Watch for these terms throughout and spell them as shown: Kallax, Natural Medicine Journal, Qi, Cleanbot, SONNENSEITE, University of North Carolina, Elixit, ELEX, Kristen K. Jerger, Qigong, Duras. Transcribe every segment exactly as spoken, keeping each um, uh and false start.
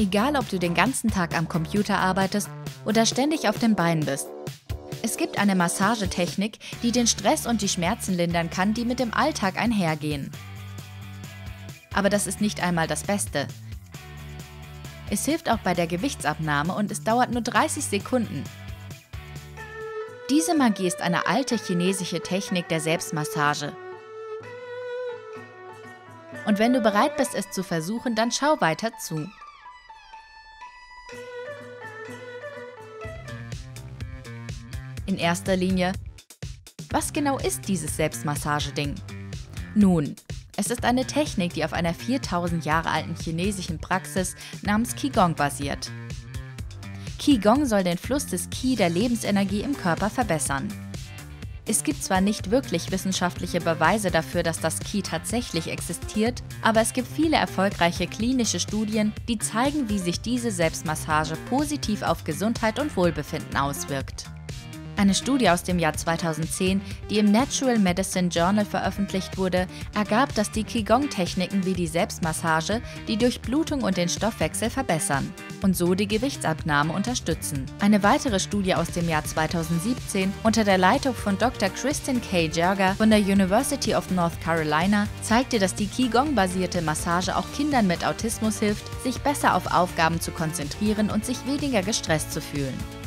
egal ob du den ganzen Tag am Computer arbeitest oder ständig auf den Beinen bist. Es gibt eine Massagetechnik, die den Stress und die Schmerzen lindern kann, die mit dem Alltag einhergehen. Aber das ist nicht einmal das Beste. Es hilft auch bei der Gewichtsabnahme und es dauert nur dreißig Sekunden. Diese Magie ist eine alte chinesische Technik der Selbstmassage. Und wenn du bereit bist, es zu versuchen, dann schau weiter zu. In erster Linie, was genau ist dieses Selbstmassageding? Nun, es ist eine Technik, die auf einer viertausend Jahre alten chinesischen Praxis namens Qigong basiert. Qigong soll den Fluss des Qi, der Lebensenergie, im Körper verbessern. Es gibt zwar nicht wirklich wissenschaftliche Beweise dafür, dass das Qi tatsächlich existiert, aber es gibt viele erfolgreiche klinische Studien, die zeigen, wie sich diese Selbstmassage positiv auf Gesundheit und Wohlbefinden auswirkt. Eine Studie aus dem Jahr zweitausendzehn, die im Natural Medicine Journal veröffentlicht wurde, ergab, dass die Qigong-Techniken wie die Selbstmassage die Durchblutung und den Stoffwechsel verbessern und so die Gewichtsabnahme unterstützen. Eine weitere Studie aus dem Jahr zweitausendsiebzehn unter der Leitung von Doktor Kristen K. Jerger von der University of North Carolina zeigte, dass die Qigong-basierte Massage auch Kindern mit Autismus hilft, sich besser auf Aufgaben zu konzentrieren und sich weniger gestresst zu fühlen.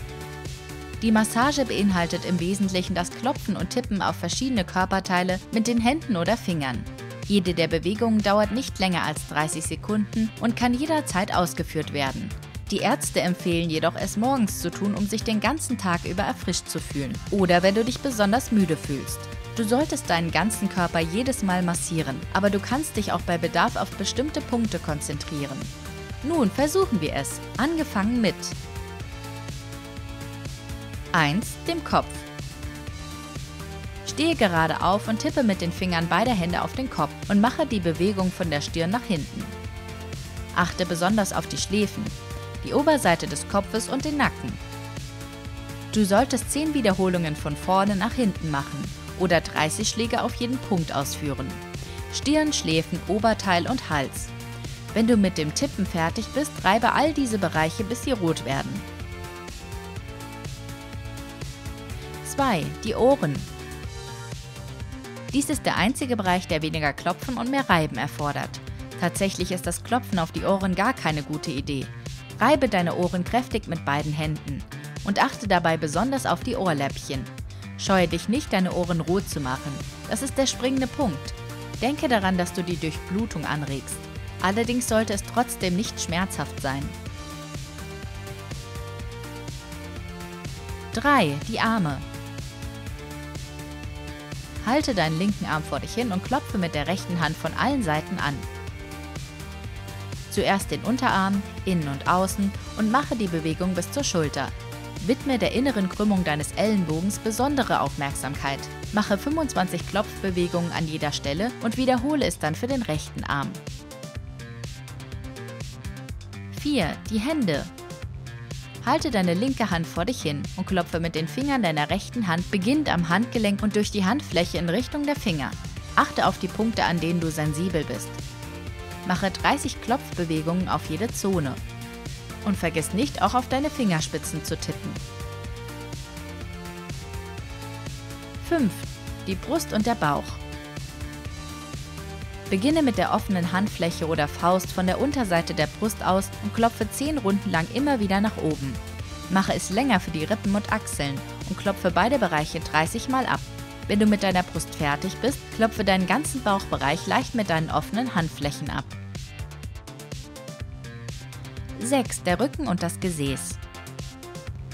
Die Massage beinhaltet im Wesentlichen das Klopfen und Tippen auf verschiedene Körperteile mit den Händen oder Fingern. Jede der Bewegungen dauert nicht länger als dreißig Sekunden und kann jederzeit ausgeführt werden. Die Ärzte empfehlen jedoch, es morgens zu tun, um sich den ganzen Tag über erfrischt zu fühlen oder wenn du dich besonders müde fühlst. Du solltest deinen ganzen Körper jedes Mal massieren, aber du kannst dich auch bei Bedarf auf bestimmte Punkte konzentrieren. Nun versuchen wir es, angefangen mit eins. Dem Kopf. Stehe gerade auf und tippe mit den Fingern beider Hände auf den Kopf und mache die Bewegung von der Stirn nach hinten. Achte besonders auf die Schläfen, die Oberseite des Kopfes und den Nacken. Du solltest zehn Wiederholungen von vorne nach hinten machen oder dreißig Schläge auf jeden Punkt ausführen. Stirn, Schläfen, Oberteil und Hals. Wenn du mit dem Tippen fertig bist, reibe all diese Bereiche, bis sie rot werden. zwei. Die Ohren. Dies ist der einzige Bereich, der weniger Klopfen und mehr Reiben erfordert. Tatsächlich ist das Klopfen auf die Ohren gar keine gute Idee. Reibe deine Ohren kräftig mit beiden Händen und achte dabei besonders auf die Ohrläppchen. Scheue dich nicht, deine Ohren rot zu machen. Das ist der springende Punkt. Denke daran, dass du die Durchblutung anregst. Allerdings sollte es trotzdem nicht schmerzhaft sein. drei. Die Arme. Halte deinen linken Arm vor dich hin und klopfe mit der rechten Hand von allen Seiten an. Zuerst den Unterarm, innen und außen, und mache die Bewegung bis zur Schulter. Widme der inneren Krümmung deines Ellenbogens besondere Aufmerksamkeit. Mache fünfundzwanzig Klopfbewegungen an jeder Stelle und wiederhole es dann für den rechten Arm. vier. Die Hände. Halte deine linke Hand vor dich hin und klopfe mit den Fingern deiner rechten Hand, beginnend am Handgelenk und durch die Handfläche in Richtung der Finger. Achte auf die Punkte, an denen du sensibel bist. Mache dreißig Klopfbewegungen auf jede Zone. Und vergiss nicht, auch auf deine Fingerspitzen zu tippen. fünf. Die Brust und der Bauch. Beginne mit der offenen Handfläche oder Faust von der Unterseite der Brust aus und klopfe zehn Runden lang immer wieder nach oben. Mache es länger für die Rippen und Achseln und klopfe beide Bereiche dreißig Mal ab. Wenn du mit deiner Brust fertig bist, klopfe deinen ganzen Bauchbereich leicht mit deinen offenen Handflächen ab. sechs. Der Rücken und das Gesäß.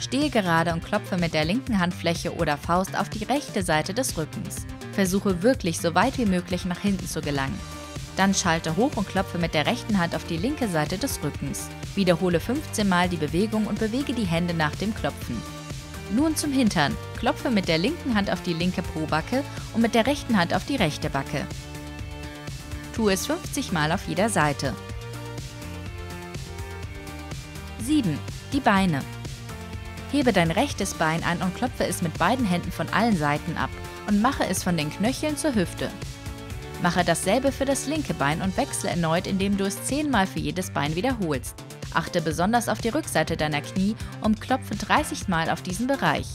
Stehe gerade und klopfe mit der linken Handfläche oder Faust auf die rechte Seite des Rückens. Versuche wirklich, so weit wie möglich nach hinten zu gelangen. Dann schalte hoch und klopfe mit der rechten Hand auf die linke Seite des Rückens. Wiederhole fünfzehn Mal die Bewegung und bewege die Hände nach dem Klopfen. Nun zum Hintern. Klopfe mit der linken Hand auf die linke Pobacke und mit der rechten Hand auf die rechte Backe. Tu es fünfzig Mal auf jeder Seite. sieben. Die Beine. Hebe dein rechtes Bein an und klopfe es mit beiden Händen von allen Seiten ab und mache es von den Knöcheln zur Hüfte. Mache dasselbe für das linke Bein und wechsle erneut, indem du es zehnmal für jedes Bein wiederholst. Achte besonders auf die Rückseite deiner Knie und klopfe dreißig Mal auf diesen Bereich.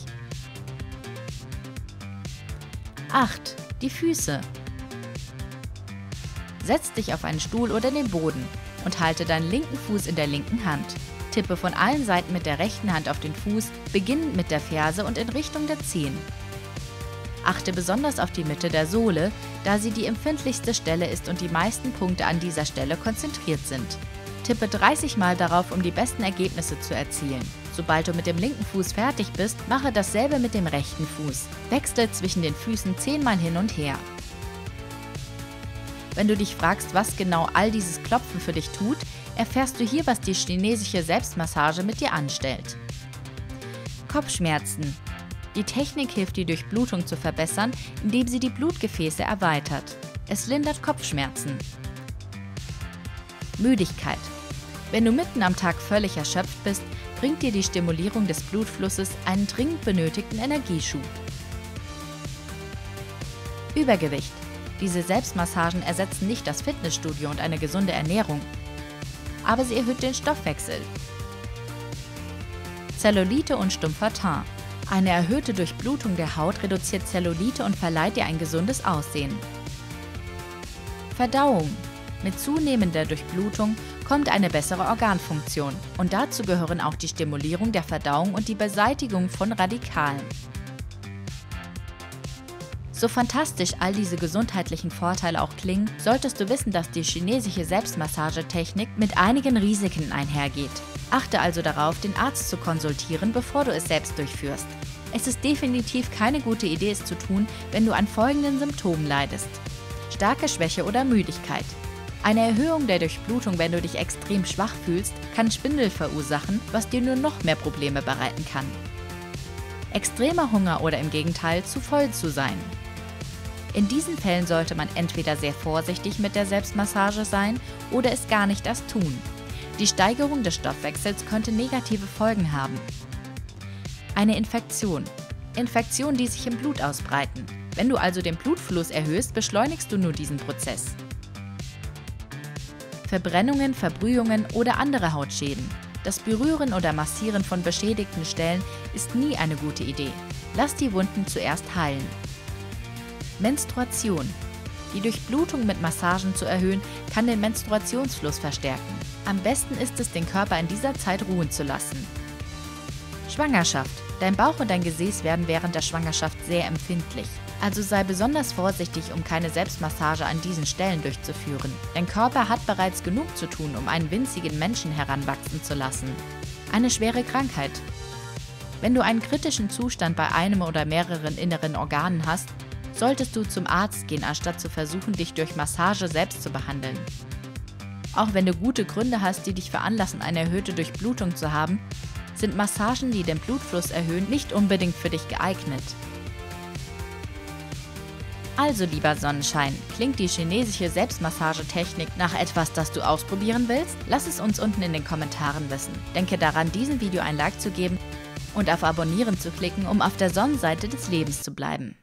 acht. Die Füße. Setz dich auf einen Stuhl oder den Boden und halte deinen linken Fuß in der linken Hand. Tippe von allen Seiten mit der rechten Hand auf den Fuß, beginnend mit der Ferse und in Richtung der Zehen. Achte besonders auf die Mitte der Sohle, da sie die empfindlichste Stelle ist und die meisten Punkte an dieser Stelle konzentriert sind. Tippe dreißig Mal darauf, um die besten Ergebnisse zu erzielen. Sobald du mit dem linken Fuß fertig bist, mache dasselbe mit dem rechten Fuß. Wechsle zwischen den Füßen zehn Mal hin und her. Wenn du dich fragst, was genau all dieses Klopfen für dich tut, erfährst du hier, was die chinesische Selbstmassage mit dir anstellt. Kopfschmerzen. Die Technik hilft, die Durchblutung zu verbessern, indem sie die Blutgefäße erweitert. Es lindert Kopfschmerzen. Müdigkeit. Wenn du mitten am Tag völlig erschöpft bist, bringt dir die Stimulierung des Blutflusses einen dringend benötigten Energieschub. Übergewicht. Diese Selbstmassagen ersetzen nicht das Fitnessstudio und eine gesunde Ernährung, aber sie erhöht den Stoffwechsel. Zellulite und stumpfer Teint. Eine erhöhte Durchblutung der Haut reduziert Zellulite und verleiht ihr ein gesundes Aussehen. Verdauung. Mit zunehmender Durchblutung kommt eine bessere Organfunktion, und dazu gehören auch die Stimulierung der Verdauung und die Beseitigung von Radikalen. So fantastisch all diese gesundheitlichen Vorteile auch klingen, solltest du wissen, dass die chinesische Selbstmassagetechnik mit einigen Risiken einhergeht. Achte also darauf, den Arzt zu konsultieren, bevor du es selbst durchführst. Es ist definitiv keine gute Idee, es zu tun, wenn du an folgenden Symptomen leidest: starke Schwäche oder Müdigkeit. Eine Erhöhung der Durchblutung, wenn du dich extrem schwach fühlst, kann Schwindel verursachen, was dir nur noch mehr Probleme bereiten kann. Extremer Hunger oder im Gegenteil zu voll zu sein. In diesen Fällen sollte man entweder sehr vorsichtig mit der Selbstmassage sein oder es gar nicht erst tun. Die Steigerung des Stoffwechsels könnte negative Folgen haben. Eine Infektion. Infektionen, die sich im Blut ausbreiten. Wenn du also den Blutfluss erhöhst, beschleunigst du nur diesen Prozess. Verbrennungen, Verbrühungen oder andere Hautschäden. Das Berühren oder Massieren von beschädigten Stellen ist nie eine gute Idee. Lass die Wunden zuerst heilen. Menstruation. Die Durchblutung mit Massagen zu erhöhen, kann den Menstruationsfluss verstärken. Am besten ist es, den Körper in dieser Zeit ruhen zu lassen. Schwangerschaft. Dein Bauch und dein Gesäß werden während der Schwangerschaft sehr empfindlich. Also sei besonders vorsichtig, um keine Selbstmassage an diesen Stellen durchzuführen. Dein Körper hat bereits genug zu tun, um einen winzigen Menschen heranwachsen zu lassen. Eine schwere Krankheit. Wenn du einen kritischen Zustand bei einem oder mehreren inneren Organen hast, solltest du zum Arzt gehen, anstatt zu versuchen, dich durch Massage selbst zu behandeln. Auch wenn du gute Gründe hast, die dich veranlassen, eine erhöhte Durchblutung zu haben, sind Massagen, die den Blutfluss erhöhen, nicht unbedingt für dich geeignet. Also, lieber Sonnenschein, klingt die chinesische Selbstmassagetechnik nach etwas, das du ausprobieren willst? Lass es uns unten in den Kommentaren wissen. Denke daran, diesem Video ein Like zu geben und auf Abonnieren zu klicken, um auf der Sonnenseite des Lebens zu bleiben.